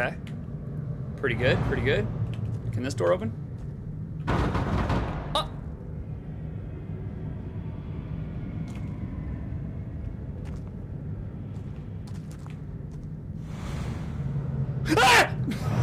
Okay. Pretty good, pretty good. Can this door open? Oh! Ah!